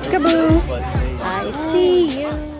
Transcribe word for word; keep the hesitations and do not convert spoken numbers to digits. peekaboo. I see you.